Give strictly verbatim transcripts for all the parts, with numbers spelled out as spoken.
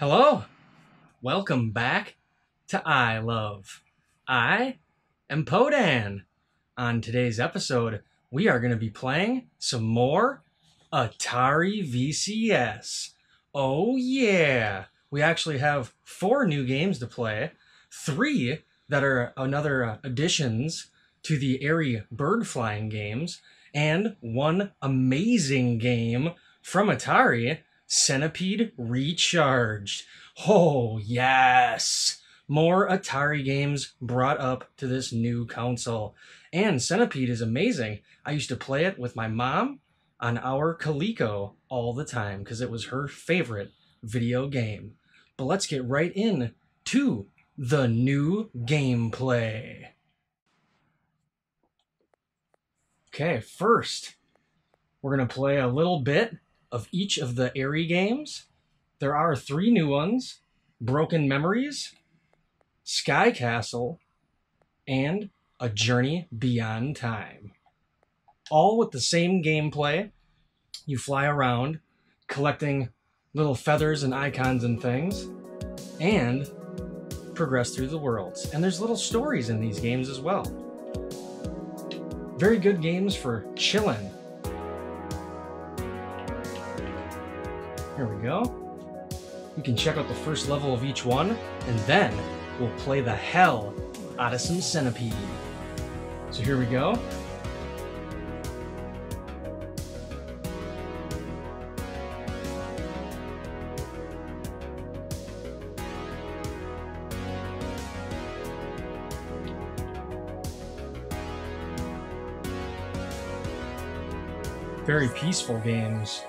Hello, welcome back to I Love. I am Podan. On today's episode, we are going to be playing some more Atari V C S. Oh yeah, we actually have four new games to play, three that are another additions to the Aery bird flying games, and one amazing game from Atari, Centipede Recharged. Oh yes! More Atari games brought up to this new console. And Centipede is amazing. I used to play it with my mom on our Coleco all the time because it was her favorite video game. But let's get right in to the new gameplay. Okay, first we're going to play a little bit of each of the Aery games. There are three new ones: Broken Memories, Sky Castle, and A Journey Beyond Time. All with the same gameplay. You fly around, collecting little feathers and icons and things, and progress through the worlds. And there's little stories in these games as well. Very good games for chillin'. Here we go. We can check out the first level of each one, and then we'll play the hell out of some Centipede. So here we go. Very peaceful games.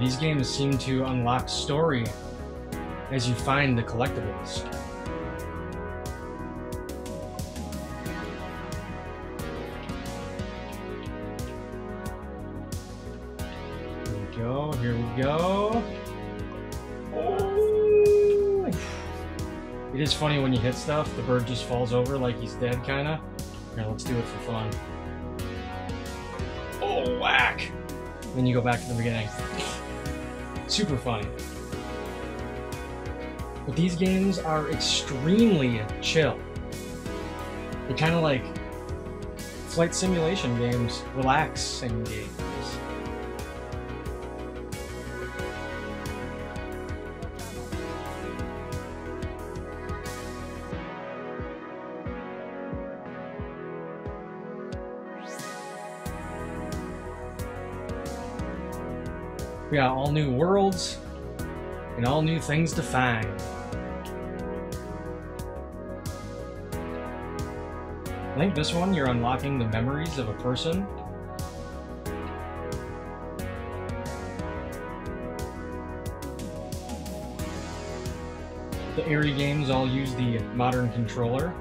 These games seem to unlock story as you find the collectibles. Here we go, here we go. Oh. It is funny when you hit stuff, the bird just falls over like he's dead, kinda. Here, let's do it for fun. Oh, whack! Then you go back to the beginning. Super funny. But these games are extremely chill. They're kind of like flight simulation games, relaxing games. We got all new worlds and all new things to find. I think this one you're unlocking the memories of a person. The Aery games all use the modern controller.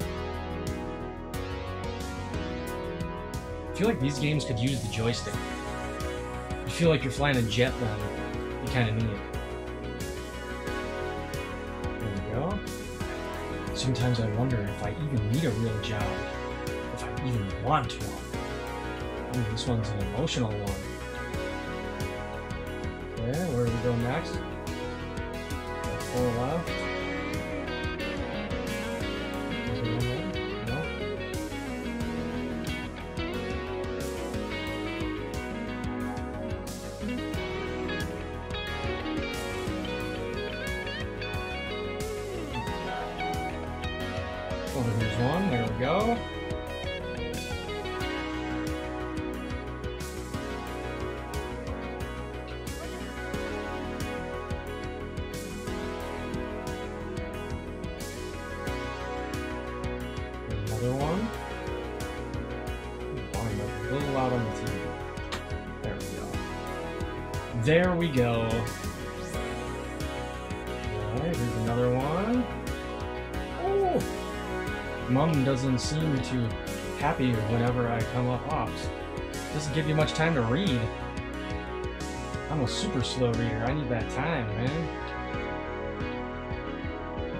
I feel like these games could use the joystick. Feel like you're flying a jet then. You kind of need it. There we go. Sometimes I wonder if I even need a real job. If I even want one. Ooh, this one's an emotional one. Okay, where do we go next? Four left. Is there one left? Go. Another one. Oh, I'm a little out on the T V. There we go. There we go. All right, here's another one. Oh. Mum doesn't seem too happy whenever I come up ops. Doesn't give you much time to read. I'm a super slow reader. I need that time, man.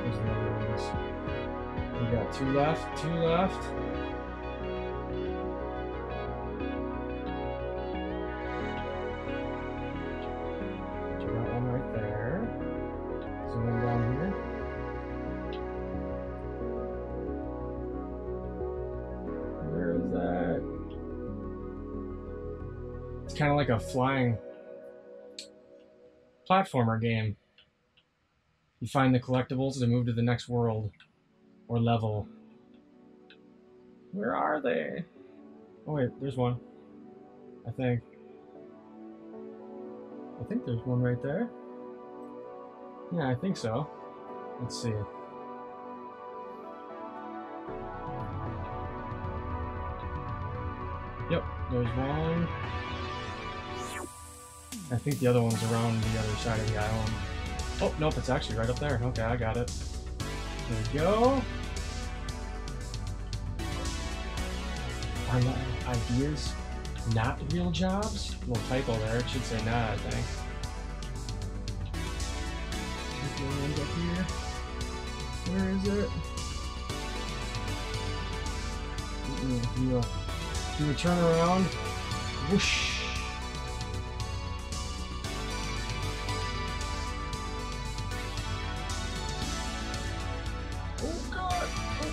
There's We got two left, two left. We got one right there. There's one down here. Where is that? It's kind of like a flying platformer game. You find the collectibles to move to the next world or level. Where are they? Oh wait, there's one. I think. I think there's one right there. Yeah, I think so. Let's see. Yep, there's one. I think the other one's around the other side of the island. Oh, nope, it's actually right up there. Okay, I got it. There we go. Are my ideas not real jobs? Little typo there. It should say nah, I think. Up here. Where is it? Mm-mm, you, you turn around. Whoosh.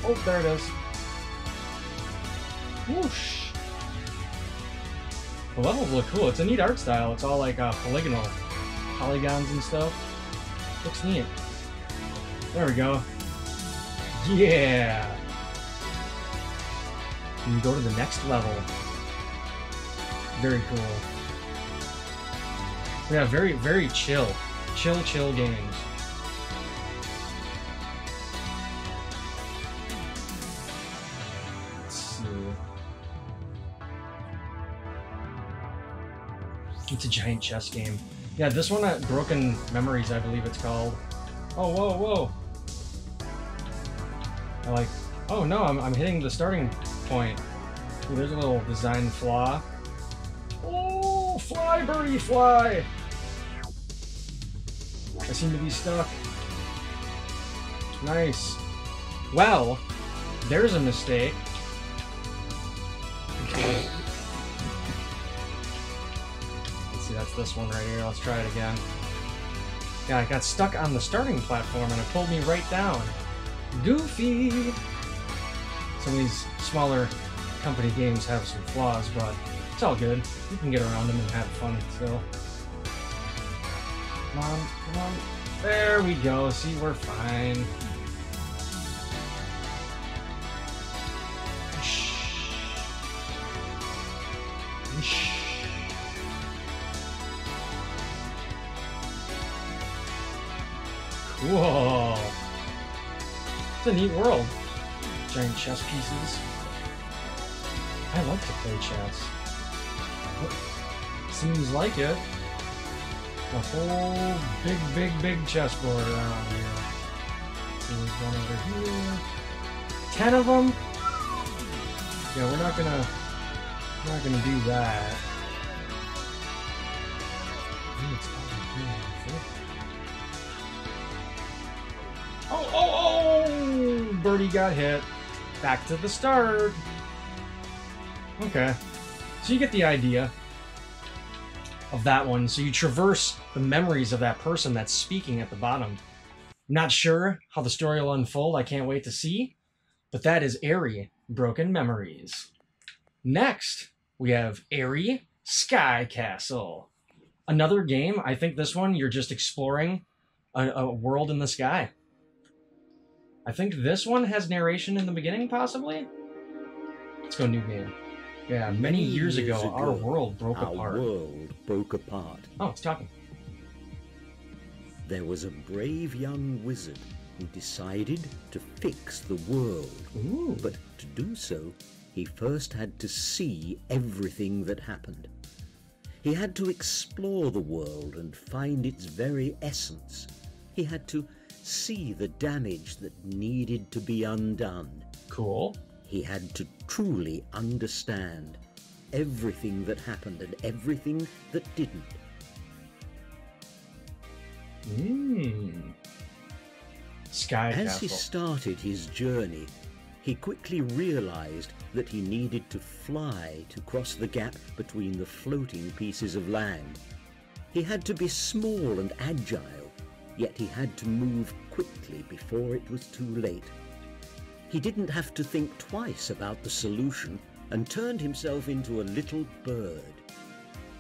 Oh, there it is. Whoosh. The levels look cool. It's a neat art style. It's all like uh, polygonal polygons and stuff. Looks neat. There we go. Yeah. You go to the next level. Very cool. Yeah, very, very chill. Chill, chill games. It's a giant chess game. Yeah, this one at Broken Memories, I believe it's called. Oh, whoa, whoa. I like, oh no, I'm, I'm hitting the starting point. Ooh, there's a little design flaw. Oh, fly, birdie, fly. I seem to be stuck. Nice. Well, there's a mistake. That's this one right here. Let's try it again. Yeah, I got stuck on the starting platform and it pulled me right down. Goofy! Some of these smaller company games have some flaws, but it's all good. You can get around them and have fun still. Come on, come on. There we go. See, we're fine. Whoa! It's a neat world. Giant chess pieces. I like to play chess. Seems like it. The whole big, big, big chessboard around here. There's one over here. Ten of them? Yeah, we're not gonna, we're not gonna do that. Oh, oh, oh! Birdie got hit. Back to the start. Okay. So you get the idea of that one. So you traverse the memories of that person that's speaking at the bottom. Not sure how the story will unfold. I can't wait to see. But that is Aery Broken Memories. Next, we have Aery Sky Castle. Another game. I think this one, you're just exploring a, a world in the sky. I think this one has narration in the beginning, possibly? Let's go new game. Yeah, many, many years, years ago, ago, our world broke our apart. Our world broke apart. Oh, it's talking. There was a brave young wizard who decided to fix the world. Ooh. But to do so, he first had to see everything that happened. He had to explore the world and find its very essence. He had to see the damage that needed to be undone. Cool. He had to truly understand everything that happened and everything that didn't. Mm. Sky Castle. As he started his journey, he quickly realized that he needed to fly to cross the gap between the floating pieces of land. He had to be small and agile, yet he had to move quickly before it was too late. He didn't have to think twice about the solution and turned himself into a little bird.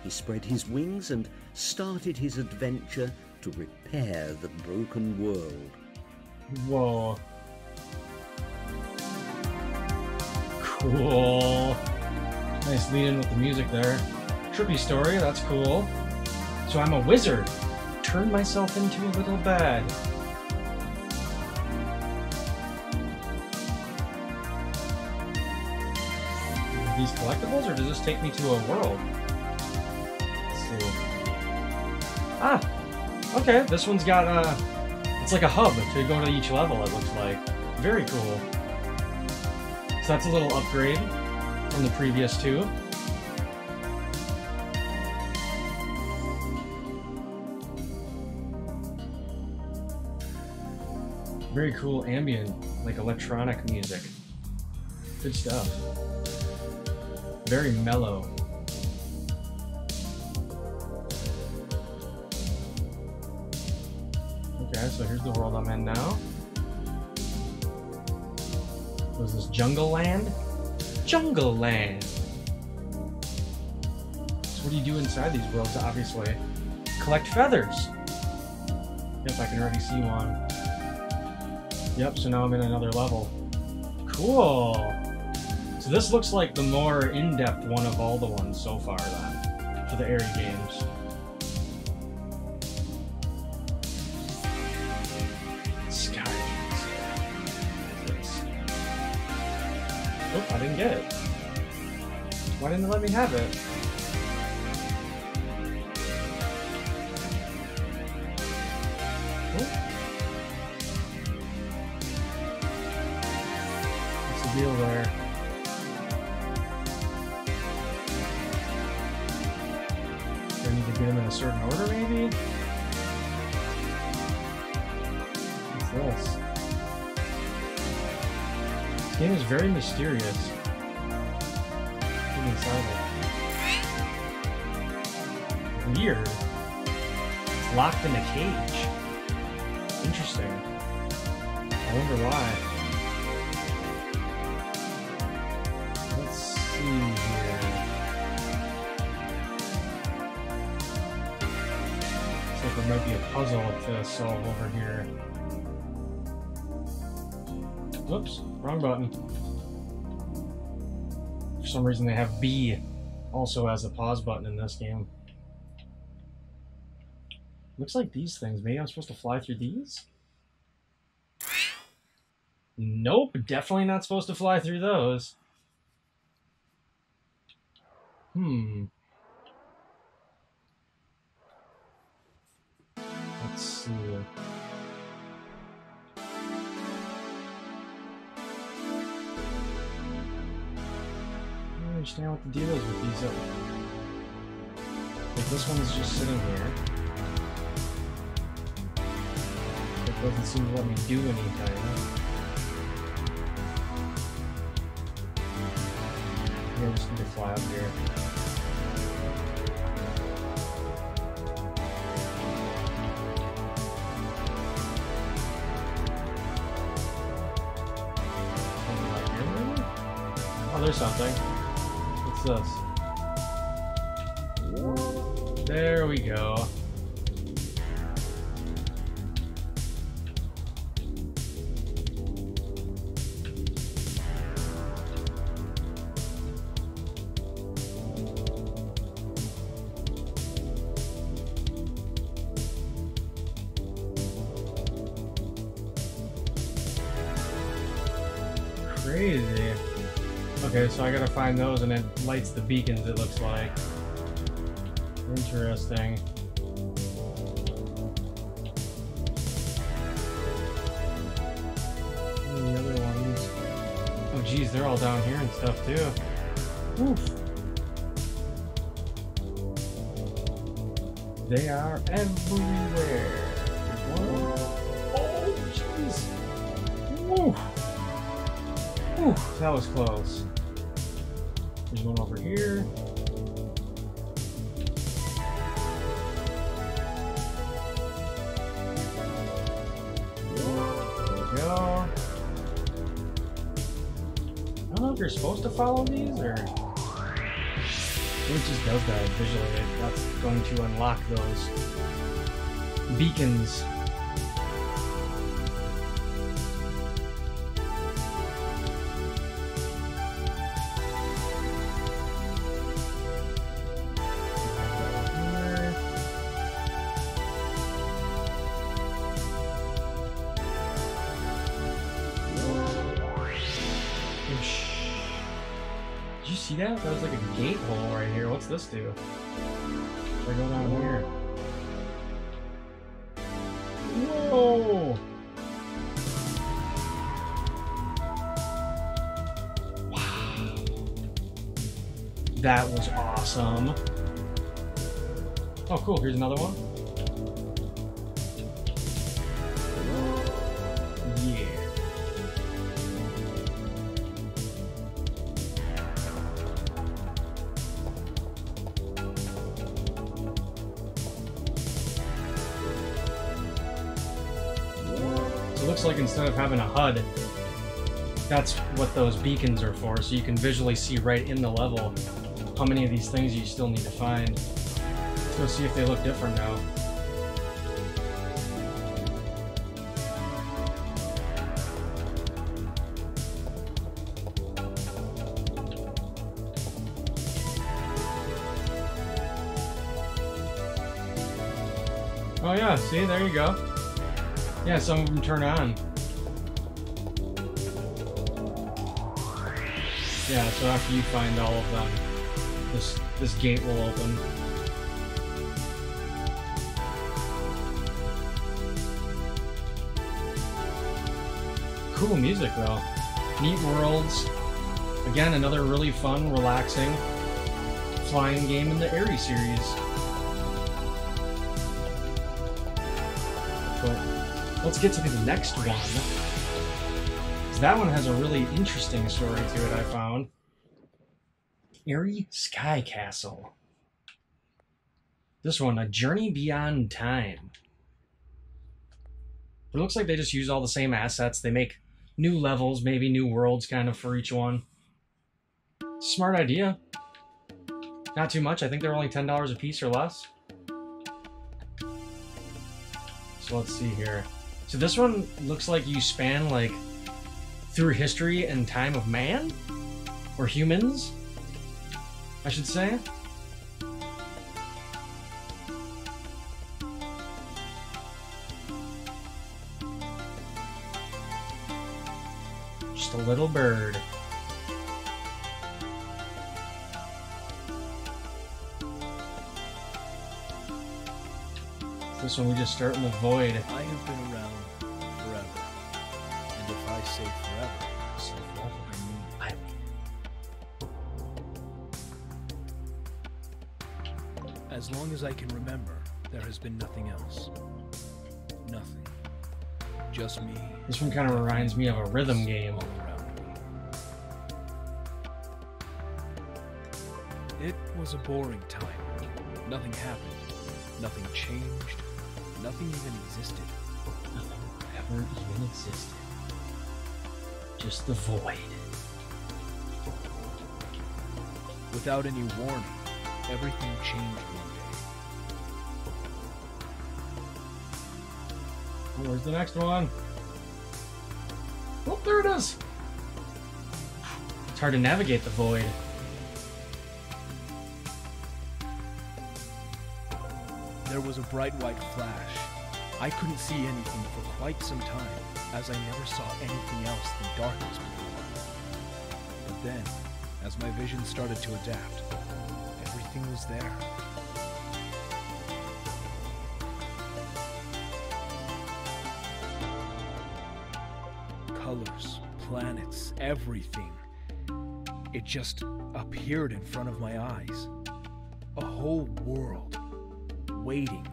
He spread his wings and started his adventure to repair the broken world. Whoa. Cool. Nice lead in with the music there. Trippy story, that's cool. So I'm a wizard. Turn myself into a little bag. Are these collectibles, or does this take me to a world? Let's see. Ah! Okay, this one's got a... It's like a hub to go to each level, it looks like. Very cool. So that's a little upgrade from the previous two. Very cool ambient, like electronic music. Good stuff. Very mellow. Okay, so here's the world I'm in now. What is this, Jungle Land? Jungle Land! So what do you do inside these worlds? Obviously, collect feathers. Yep, I can already see one. Yep, so now I'm in another level. Cool! So this looks like the more in-depth one of all the ones so far, then, for the Aery games. Sky Castle. Oh, I didn't get it. Why didn't they let me have it? Deal there. Do I need to get them in a certain order, maybe? What's this? This game is very mysterious. Get inside it. Weird. It's locked in a cage. Interesting. I wonder why. There might be a puzzle to solve over here. Whoops, wrong button. For some reason they have B also as the pause button in this game. Looks like these things. Maybe I'm supposed to fly through these? Nope, definitely not supposed to fly through those. Hmm. Let's see. I don't understand what the deal is with these other ones. Like this one is just sitting here. It doesn't seem to let me do anything. Maybe I just need to fly up here. There's something. What's this? There we go. Crazy. Okay, so I gotta find those, and it lights the beacons, it looks like. Interesting. And the other ones. Oh geez, they're all down here and stuff too. Oof. They are everywhere. Oh jeez. Woo. Whew, that was close. There's one over here. There we go. I don't know if you're supposed to follow these or... It just does that visually. That's going to unlock those beacons. Yeah, that was like a gate hole right here. What's this do? Should I go down here? Whoa! Wow. That was awesome. Oh, cool. Here's another one. Like instead of having a H U D, that's what those beacons are for, so you can visually see right in the level how many of these things you still need to find. Let's go see if they look different now. Oh yeah, see, there you go. Yeah, some of them turn on. Yeah, so after you find all of them, this this gate will open. Cool music though. Neat worlds. Again, another really fun, relaxing flying game in the Aery series. Let's get to the next one. So that one has a really interesting story to it, I found. Aery Sky Castle. This one, A Journey Beyond Time. It looks like they just use all the same assets. They make new levels, maybe new worlds kind of for each one. Smart idea. Not too much. I think they're only ten dollars a piece or less. So let's see here. So this one looks like you span like through history and time of man or humans, I should say. Just a little bird. This one we just start in the void. I have been around forever, and if I say forever, say forever, I mean I. As long as I can remember, there has been nothing else. Nothing. Just me. This one kind of reminds me of a rhythm game. All around me. It was a boring time. Nothing happened. Nothing changed. Nothing even existed. Nothing ever even existed. Just the void. Without any warning, everything changed one day. Where's the next one? Oh, there it is! It's hard to navigate the void. There was a bright white flash. I couldn't see anything for quite some time, as I never saw anything else than darkness before. But then, as my vision started to adapt, everything was there. Colors, planets, everything. It just appeared in front of my eyes. A whole world. Waiting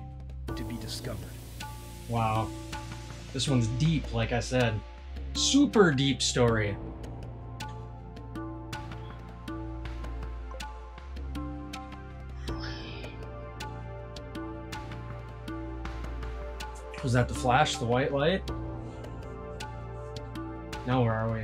to be discovered. Wow. This one's deep, like I said. Super deep story. Was that the flash, the white light? Now where are we?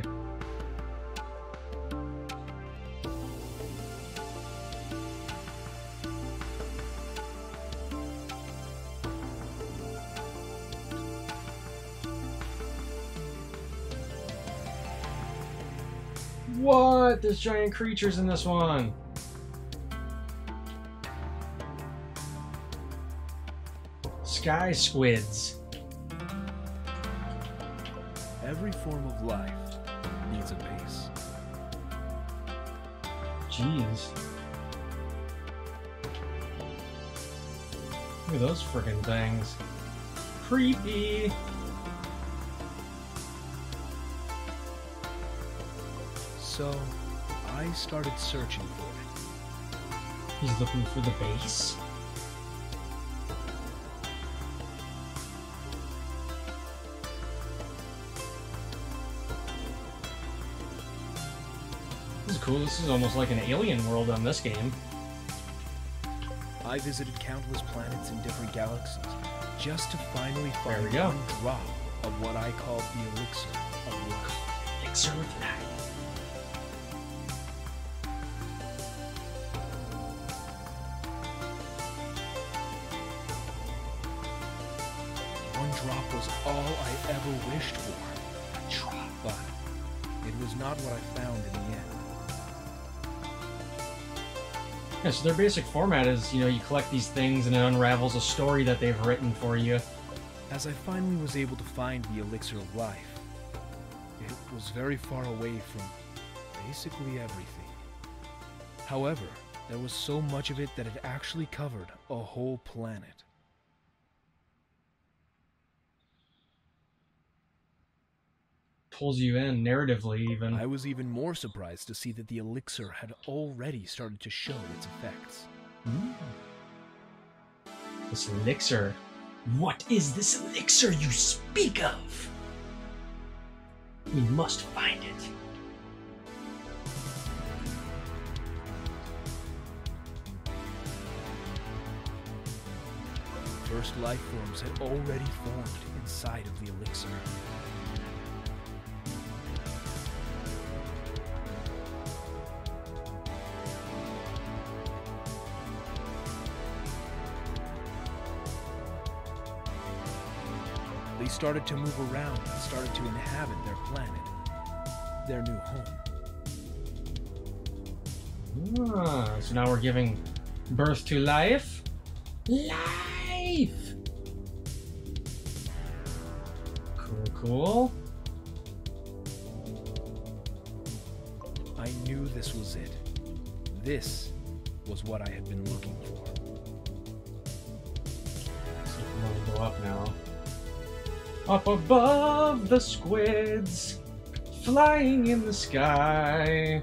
What? There's giant creatures in this one. Sky squids. Every form of life needs a base. Jeez. Look at those freaking things. Creepy. So, I started searching for it. He's looking for the base? This is cool. This is almost like an alien world on this game. I visited countless planets in different galaxies just to finally find one drop of what I call the elixir of life. Elixir of life. Was all I ever wished for. But it was not what I found in the end. Yeah, so their basic format is, you know, you collect these things and it unravels a story that they've written for you. As I finally was able to find the elixir of life, it was very far away from basically everything. However, there was so much of it that it actually covered a whole planet. Pulls you in narratively even. I was even more surprised to see that the elixir had already started to show its effects. Mm. This elixir. What is this elixir you speak of? We must find it. The first life forms had already formed inside of the elixir. They started to move around and started to inhabit their planet, their new home. Ah, so now we're giving birth to life? Life! Cool, cool. I knew this was it. This was what I had been looking for. So we can go up now. Up above the squids, flying in the sky.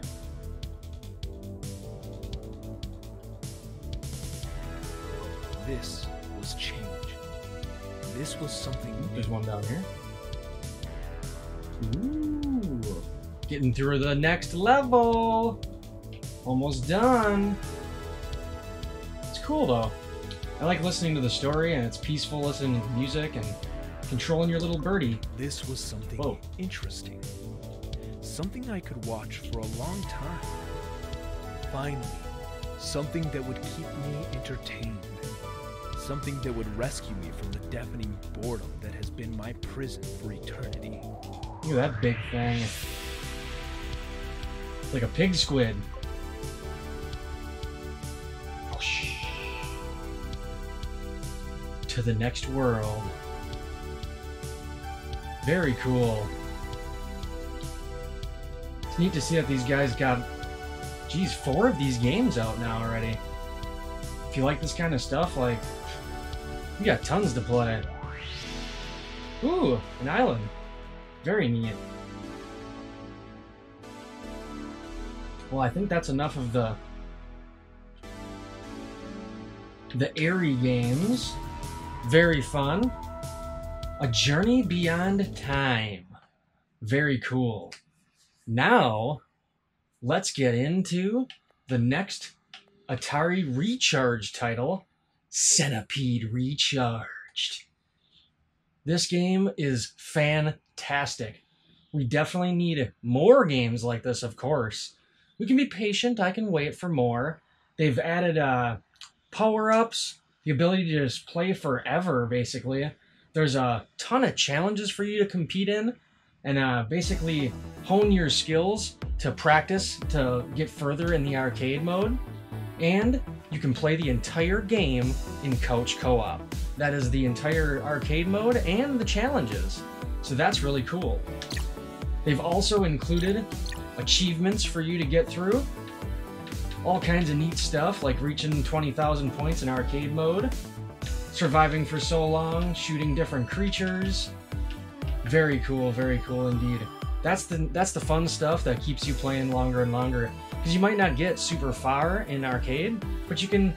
This was change. This was something new. There's one down here. Ooh. Getting through the next level. Almost done. It's cool though. I like listening to the story and it's peaceful listening to music and controlling your little birdie. This was something Whoa. interesting. Something I could watch for a long time. Finally, something that would keep me entertained. Something that would rescue me from the deafening boredom that has been my prison for eternity. Look at that big thing. It's like a pig squid. To the next world. Very cool. It's neat to see that these guys got, geez, four of these games out now already. If you like this kind of stuff, like, you got tons to play. Ooh, an island. Very neat. Well, I think that's enough of the the Aery games. Very fun. A Journey Beyond Time. Very cool. Now, let's get into the next Atari Recharged title, Centipede Recharged. This game is fantastic. We definitely need more games like this, of course. We can be patient. I can wait for more. They've added uh, power-ups, the ability to just play forever, basically. There's a ton of challenges for you to compete in and uh, basically hone your skills to practice to get further in the arcade mode. And you can play the entire game in couch co-op. That is the entire arcade mode and the challenges. So that's really cool. They've also included achievements for you to get through. All kinds of neat stuff like reaching twenty thousand points in arcade mode, surviving for so long, shooting different creatures. Very cool, very cool indeed. That's the, that's the fun stuff that keeps you playing longer and longer, because you might not get super far in arcade, but you can,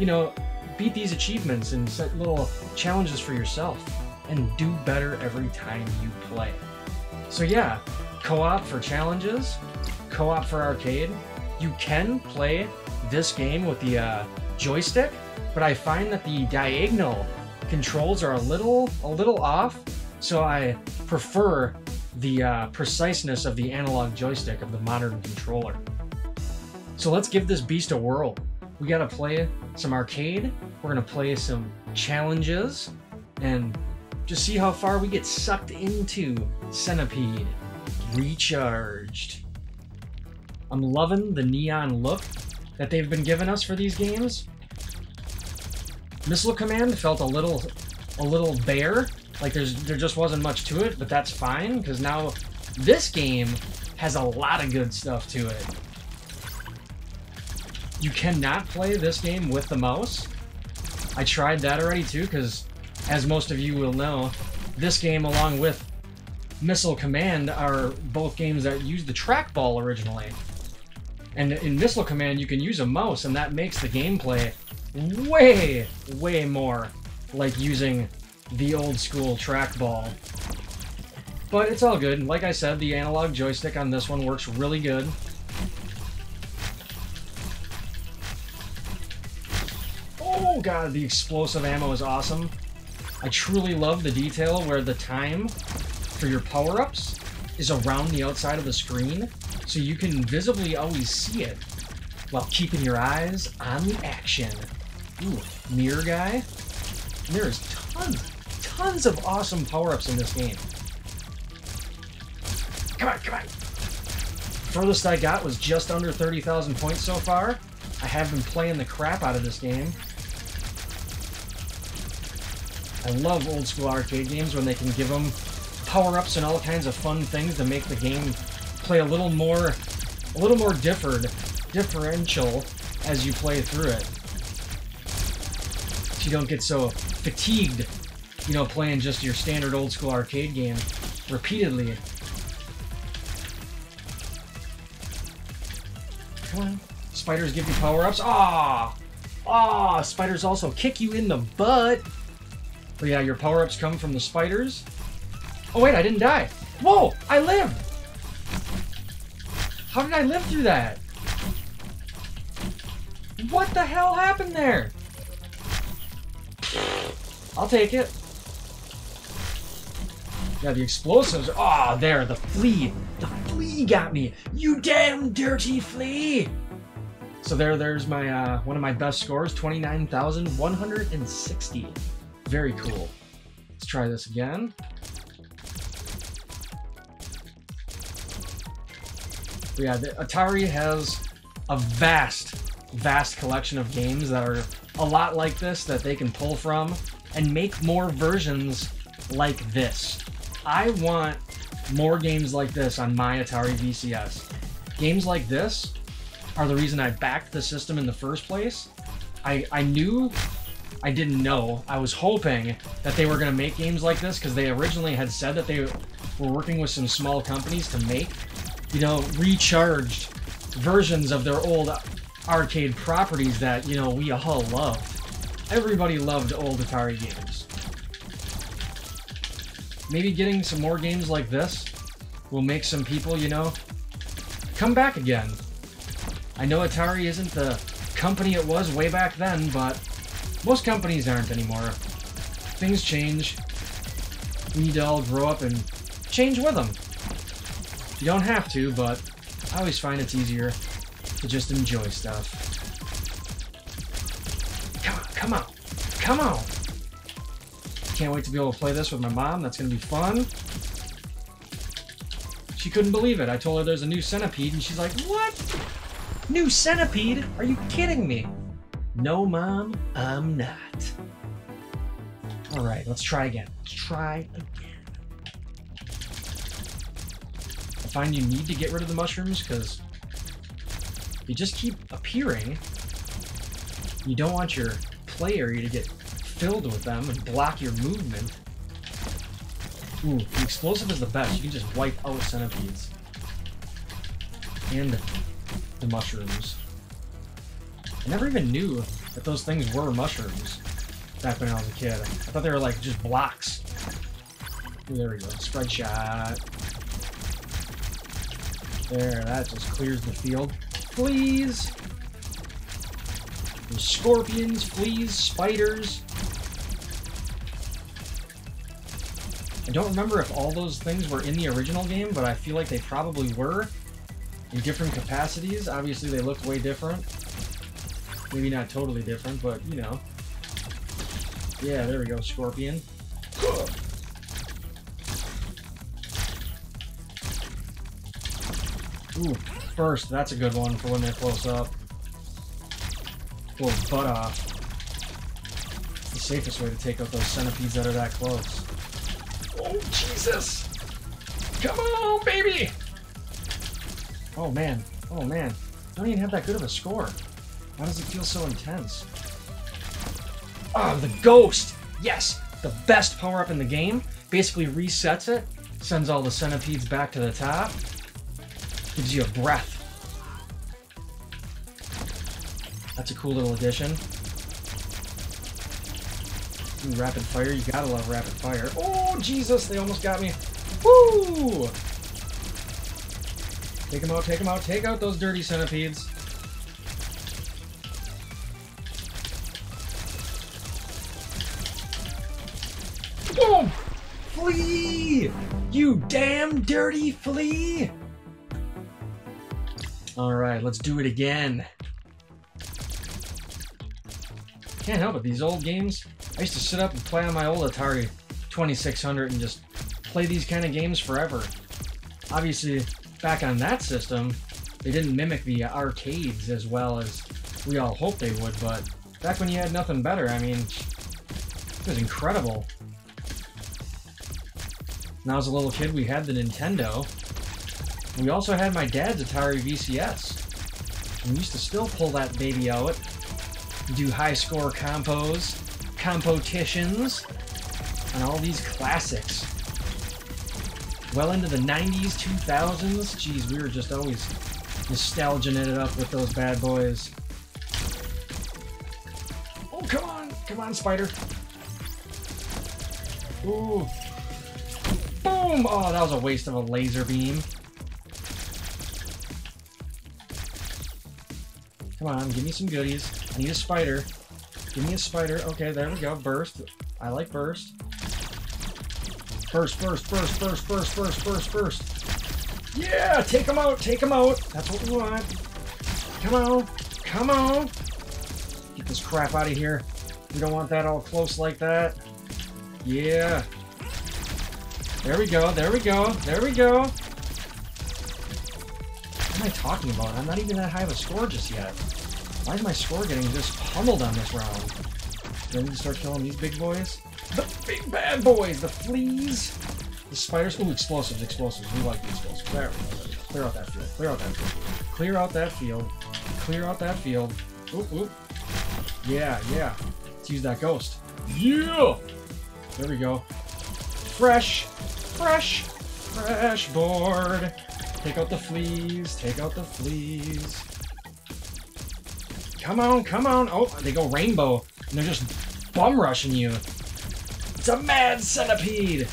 you know, beat these achievements and set little challenges for yourself and do better every time you play. So yeah, co-op for challenges, co-op for arcade. You can play this game with the uh, joystick, but I find that the diagonal controls are a little a little off, so I prefer the uh, preciseness of the analog joystick of the modern controller. So let's give this beast a whirl. We gotta play some arcade, we're gonna play some challenges, and just see how far we get sucked into Centipede Recharged. I'm loving the neon look that they've been giving us for these games. Missile Command felt a little, a little bare, like there's there just wasn't much to it, but that's fine because now this game has a lot of good stuff to it. You cannot play this game with the mouse. I tried that already too, because as most of you will know, this game along with Missile Command are both games that use the trackball originally. And in Missile Command, you can use a mouse, and that makes the gameplay way, way more like using the old school trackball. But it's all good. Like I said, the analog joystick on this one works really good. Oh god, the explosive ammo is awesome. I truly love the detail where the time for your power-ups is around the outside of the screen, so you can visibly always see it while keeping your eyes on the action. Ooh, mirror guy. There's tons, tons of awesome power-ups in this game. Come on, come on. Furthest I got was just under thirty thousand points so far. I have been playing the crap out of this game. I love old school arcade games when they can give them power-ups and all kinds of fun things to make the game play a little more, a little more differed, differential as you play through it. So you don't get so fatigued, you know, playing just your standard old school arcade game repeatedly. Come on. Spiders give you power-ups. Ah, ah, spiders also kick you in the butt. But yeah, your power-ups come from the spiders. Oh wait, I didn't die. Whoa, I lived! How did I live through that? What the hell happened there? I'll take it. Yeah, the explosives. Ah, oh, there, the flea. The flea got me. You damn dirty flea! So there, there's my uh, one of my best scores, twenty-nine thousand one hundred sixty. Very cool. Let's try this again. But yeah, the Atari has a vast, vast collection of games that are a lot like this that they can pull from and make more versions like this. I want more games like this on my Atari V C S. Games like this are the reason I backed the system in the first place. I, I knew... I didn't know. I was hoping that they were going to make games like this because they originally had said that they were working with some small companies to make, you know, recharged versions of their old arcade properties that, you know, we all loved. Everybody loved old Atari games. Maybe getting some more games like this will make some people, you know, come back again. I know Atari isn't the company it was way back then, but most companies aren't anymore. Things change. we need to all grow up and change with them. You don't have to, but I always find it's easier to just enjoy stuff. Come on, come on, come on! Can't wait to be able to play this with my mom. That's gonna be fun. She couldn't believe it. I told her there's a new Centipede, and she's like, "What? New Centipede? Are you kidding me?" No, Mom, I'm not. All right, let's try again. Let's try again. I find you need to get rid of the mushrooms because they just keep appearing. You don't want your play area to get filled with them and block your movement. Ooh, the explosive is the best. You can just wipe out centipedes. And the mushrooms. I never even knew that those things were mushrooms back when I was a kid. I thought they were like just blocks. Ooh, there we go. Spread shot. There, that just clears the field. Please! There's scorpions, fleas, spiders. I don't remember if all those things were in the original game, but I feel like they probably were in different capacities. Obviously, they look way different. Maybe not totally different, but you know. Yeah, there we go, scorpion. Ooh, burst. That's a good one for when they're close up. Well, butt off. It's the safest way to take out those centipedes that are that close. Oh, Jesus! Come on, baby! Oh, man. Oh, man. I don't even have that good of a score. Why does it feel so intense? Ah, oh, the ghost! Yes! The best power-up in the game. Basically resets it, sends all the centipedes back to the top, gives you a breath. That's a cool little addition. Ooh, rapid fire. You gotta love rapid fire. Oh, Jesus! They almost got me. Woo! Take them out, take them out, take out those dirty centipedes. Boom! Flea! You damn dirty flea! Alright, let's do it again. Can't help it, these old games. I used to sit up and play on my old Atari twenty-six hundred and just play these kind of games forever. Obviously, back on that system, they didn't mimic the arcades as well as we all hoped they would, but back when you had nothing better, I mean, it was incredible. When I was a little kid, we had the Nintendo. We also had my dad's Atari V C S. And we used to still pull that baby out. Do high score compos, competitions, and all these classics. Well into the nineties, two thousands. Jeez, we were just always nostalgic it up with those bad boys. Oh, come on. Come on, spider. Ooh. Boom! Oh, that was a waste of a laser beam. Come on, give me some goodies. I need a spider. Give me a spider. Okay, there we go. Burst. I like burst. Burst, burst, burst, burst, burst, burst, burst, burst. Yeah! Take them out! Take them out! That's what we want. Come on! Come on! Get this crap out of here. We don't want that all close like that. Yeah! There we go. There we go. There we go. What am I talking about? I'm not even that high of a score just yet. Why is my score getting just pummeled on this round? Do I need to start killing these big boys? The big bad boys! The fleas! The spiders! Ooh, explosives, explosives. We like the explosives. There we go. Clear out that field. Clear out that field. Clear out that field. Clear out that field. Oop, oop. Yeah, yeah. Let's use that ghost. Yeah! There we go. Fresh! Fresh! Fresh board! Take out the fleas, take out the fleas. Come on, come on. Oh, they go rainbow. And they're just bum rushing you. It's a mad centipede.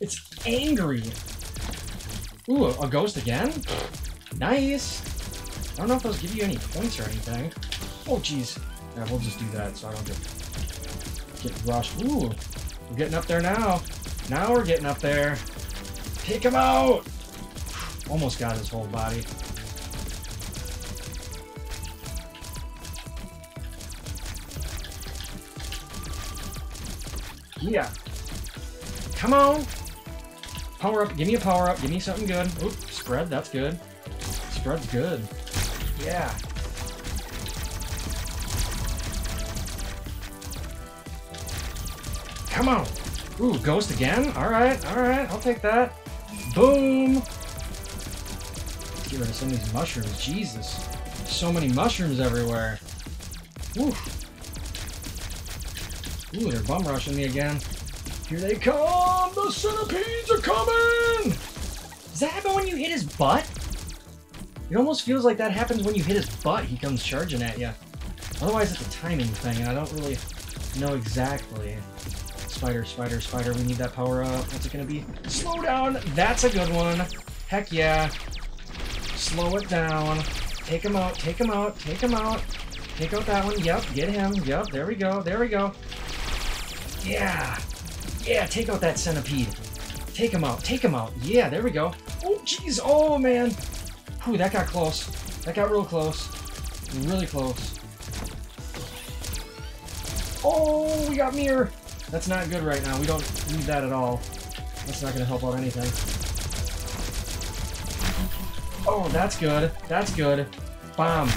It's angry. Ooh, a ghost again? Nice. I don't know if those give you any points or anything. Oh, jeez. Yeah, we'll just do that so I don't get, get rushed. Ooh, We're getting up there now. Now we're getting up there. Kick him out! Almost got his whole body. Yeah. Come on! Power up. Give me a power up. Give me something good. Oop. Spread. That's good. Spread's good. Yeah. Come on. Ooh, ghost again? Alright, alright. I'll take that. Boom! Get rid of some of these mushrooms. Jesus. So many mushrooms everywhere. Woo. Ooh, they're bum rushing me again. Here they come! The centipedes are coming! Does that happen when you hit his butt? It almost feels like that happens when you hit his butt. He comes charging at you. Otherwise, it's a timing thing, and I don't really know exactly. Spider, spider, spider. We need that power up. What's it gonna be? Slow down! That's a good one. Heck yeah. Slow it down. Take him out. Take him out. Take him out. Take out that one. Yep. Get him. Yep. There we go. There we go. Yeah. Yeah, take out that centipede. Take him out. Take him out. Yeah, there we go. Oh, jeez. Oh, man. Ooh, that got close. That got real close. Really close. Oh, we got mirror. That's not good right now. We don't need that at all. That's not going to help out anything. Oh, that's good. That's good. Bomb.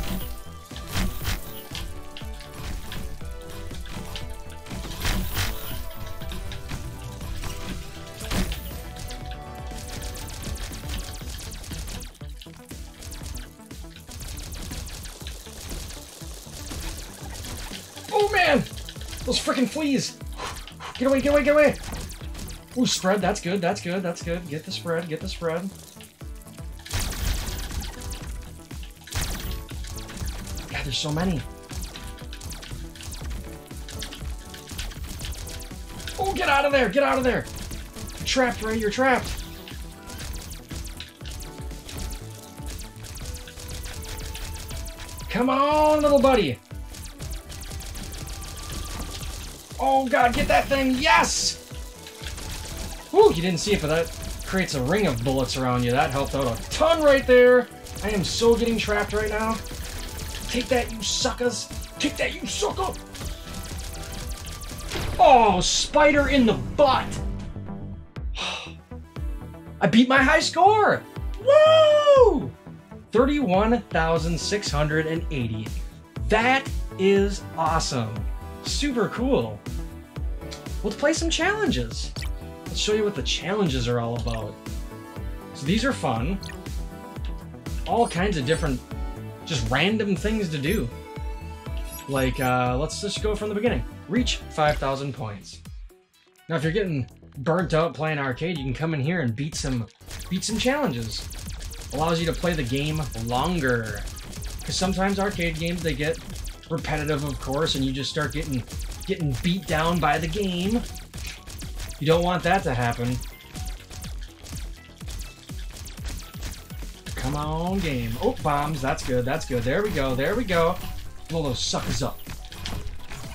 Those freaking fleas! Get away, get away, get away! Ooh, spread, that's good, that's good, that's good. Get the spread, get the spread. God, there's so many. Oh, get out of there, get out of there! You're trapped, Ray, you're trapped! Come on, little buddy! Oh god, get that thing! Yes! Ooh, you didn't see it, but that creates a ring of bullets around you. That helped out a ton right there! I am so getting trapped right now. Take that, you suckers! Take that, you sucker! Oh, spider in the butt! I beat my high score! Woo! thirty-one thousand six hundred eighty. That is awesome. Super cool. Let's play some challenges. Let's show you what the challenges are all about. So these are fun. All kinds of different, just random things to do. Like, uh, let's just go from the beginning. Reach five thousand points. Now, if you're getting burnt out playing arcade, you can come in here and beat some, beat some challenges. Allows you to play the game longer. Because sometimes arcade games, they get repetitive, of course, and you just start getting getting beat down by the game. You don't want that to happen. Come on, game. Oh, bombs. That's good. That's good. There we go. There we go. Blow those suckers up.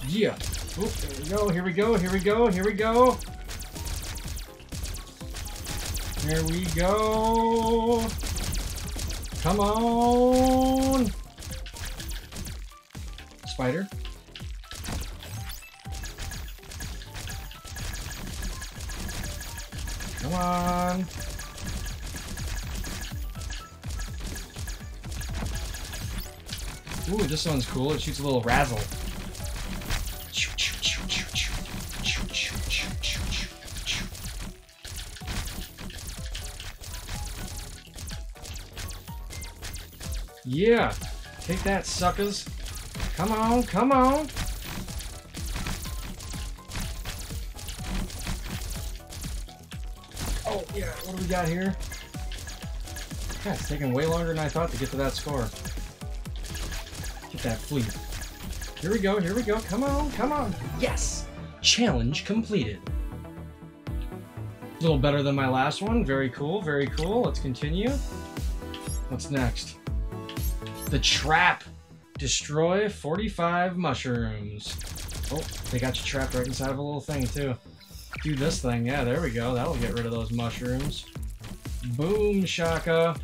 Yeah. Oop, there we go. Here we go. Here we go. Here we go. Here we go. Come on. Spider. Come on. Ooh, this one's cool. It shoots a little razzle. Yeah. Take that, suckers. Come on, come on! Oh, yeah, what do we got here? Yeah, it's taking way longer than I thought to get to that score. Get that fleet. Here we go, here we go, come on, come on! Yes! Challenge completed. A little better than my last one, very cool, very cool. Let's continue. What's next? The trap! Destroy forty-five mushrooms. Oh, they got you trapped right inside of a little thing, too. do this thing. Yeah, there we go. That'll get rid of those mushrooms. Boom, shaka.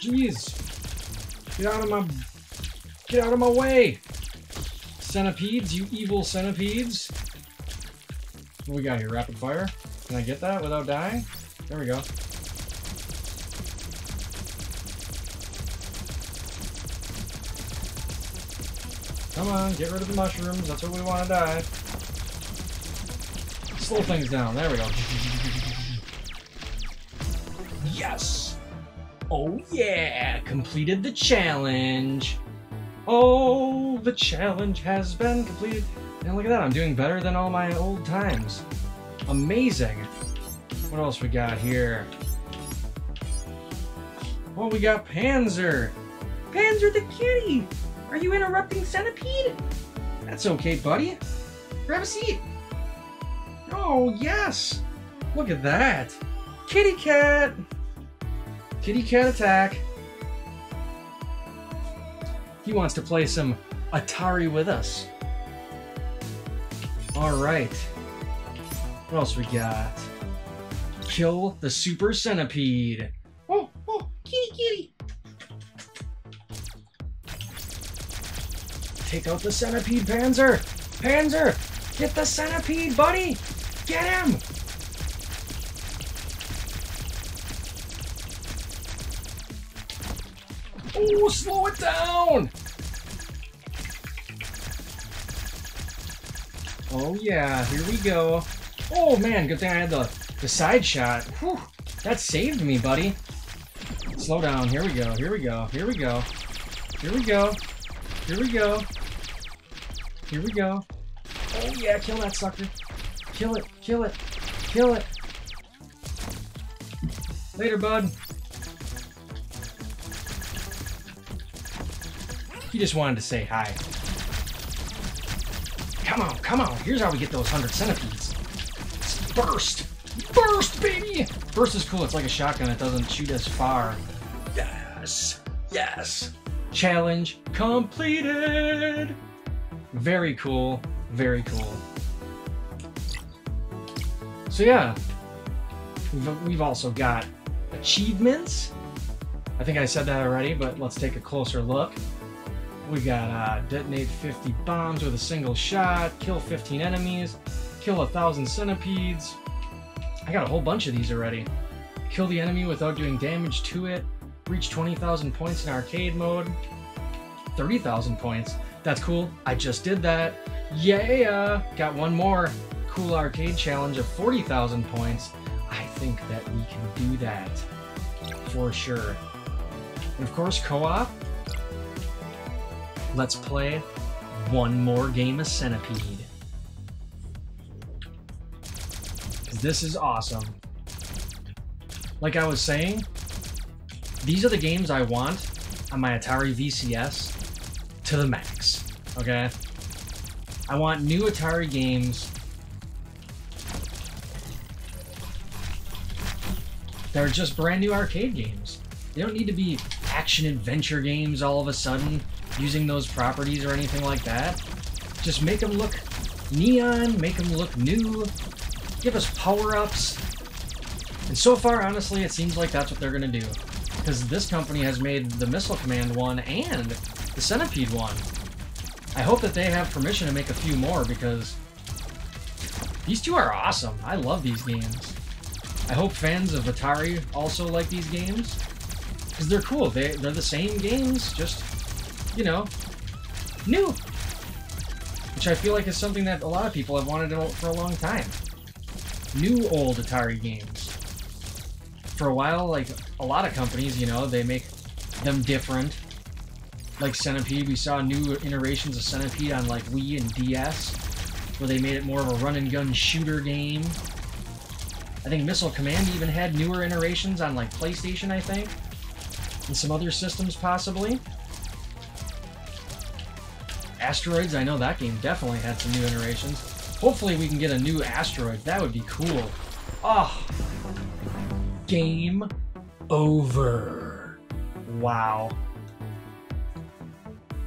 Jeez. Get out of my... Get out of my way! Centipedes, you evil centipedes. What do we got here? Rapid fire? Can I get that without dying? There we go. Come on, get rid of the mushrooms. That's what we want to die. Slow things down. There we go. Yes! Oh yeah! Completed the challenge. Oh, the challenge has been completed. And look at that, I'm doing better than all my old times. Amazing. What else we got here? Well, we got Panzer. Panzer the kitty! Are you interrupting Centipede? That's okay, buddy. Grab a seat. Oh, yes. Look at that. Kitty cat. Kitty cat attack. He wants to play some Atari with us. All right. What else we got? Kill the super centipede. Oh, oh, kitty, kitty. Take out the centipede, Panzer. Panzer, get the centipede, buddy. Get him. Oh, slow it down. Oh yeah, here we go. Oh man, good thing I had the, the side shot. Whew, that saved me, buddy. Slow down, here we go, here we go, here we go. Here we go, here we go. Here we go. Oh yeah, kill that sucker. Kill it, kill it, kill it. Later, bud. He just wanted to say hi. Come on, come on. Here's how we get those hundred centipedes. Burst! Burst, baby! Burst is cool. It's like a shotgun. It doesn't shoot as far. Yes! Yes! Challenge completed! Very cool. Very cool. So yeah. We've, we've also got achievements. I think I said that already, but let's take a closer look. We got uh, detonate fifty bombs with a single shot, kill fifteen enemies, kill a thousand centipedes. I got a whole bunch of these already. Kill the enemy without doing damage to it, reach twenty thousand points in arcade mode, thirty thousand points. That's cool. I just did that. Yeah! Got one more cool arcade challenge of forty thousand points. I think that we can do that for sure. And of course, co-op. Let's play one more game of Centipede. This is awesome. Like I was saying, these are the games I want on my Atari V C S to the max, okay? I want new Atari games. They're just brand new arcade games. They don't need to be action-adventure games all of a sudden, using those properties or anything like that. Just make them look neon, make them look new, give us power-ups. And so far, honestly, it seems like that's what they're gonna do. Because this company has made the Missile Command one and the Centipede one. I hope that they have permission to make a few more, because these two are awesome. I love these games. I hope fans of Atari also like these games, because they're cool. They, they're the same games, just, you know, new, which I feel like is something that a lot of people have wanted for a long time. New old Atari games. For a while, like a lot of companies, you know, they make them different. Like Centipede, we saw new iterations of Centipede on like Wii and D S, where they made it more of a run-and-gun shooter game. I think Missile Command even had newer iterations on like PlayStation, I think, and some other systems possibly. Asteroids, I know that game definitely had some new iterations. Hopefully we can get a new Asteroid. That would be cool. Oh! Game over. Wow.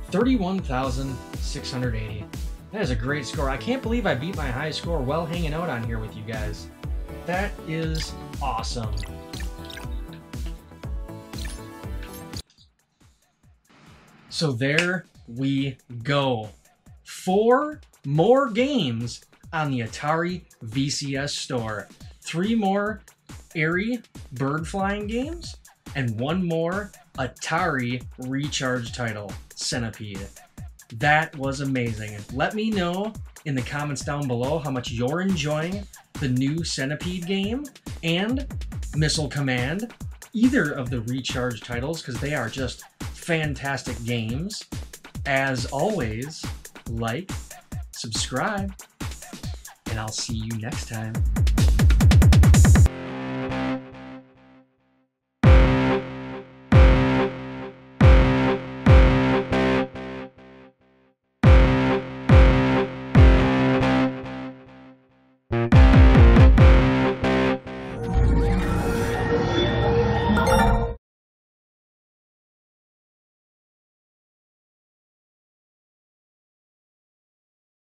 thirty-one thousand six hundred eighty. That is a great score. I can't believe I beat my high score while hanging out on here with you guys. That is awesome. So there we go. Four more games on the Atari V C S store. Three more Aery bird flying games and one more Atari Recharged title, Centipede. That was amazing. Let me know in the comments down below how much you're enjoying the new Centipede game and Missile Command, either of the Recharged titles, because they are just fantastic games. As always, like, subscribe, and I'll see you next time.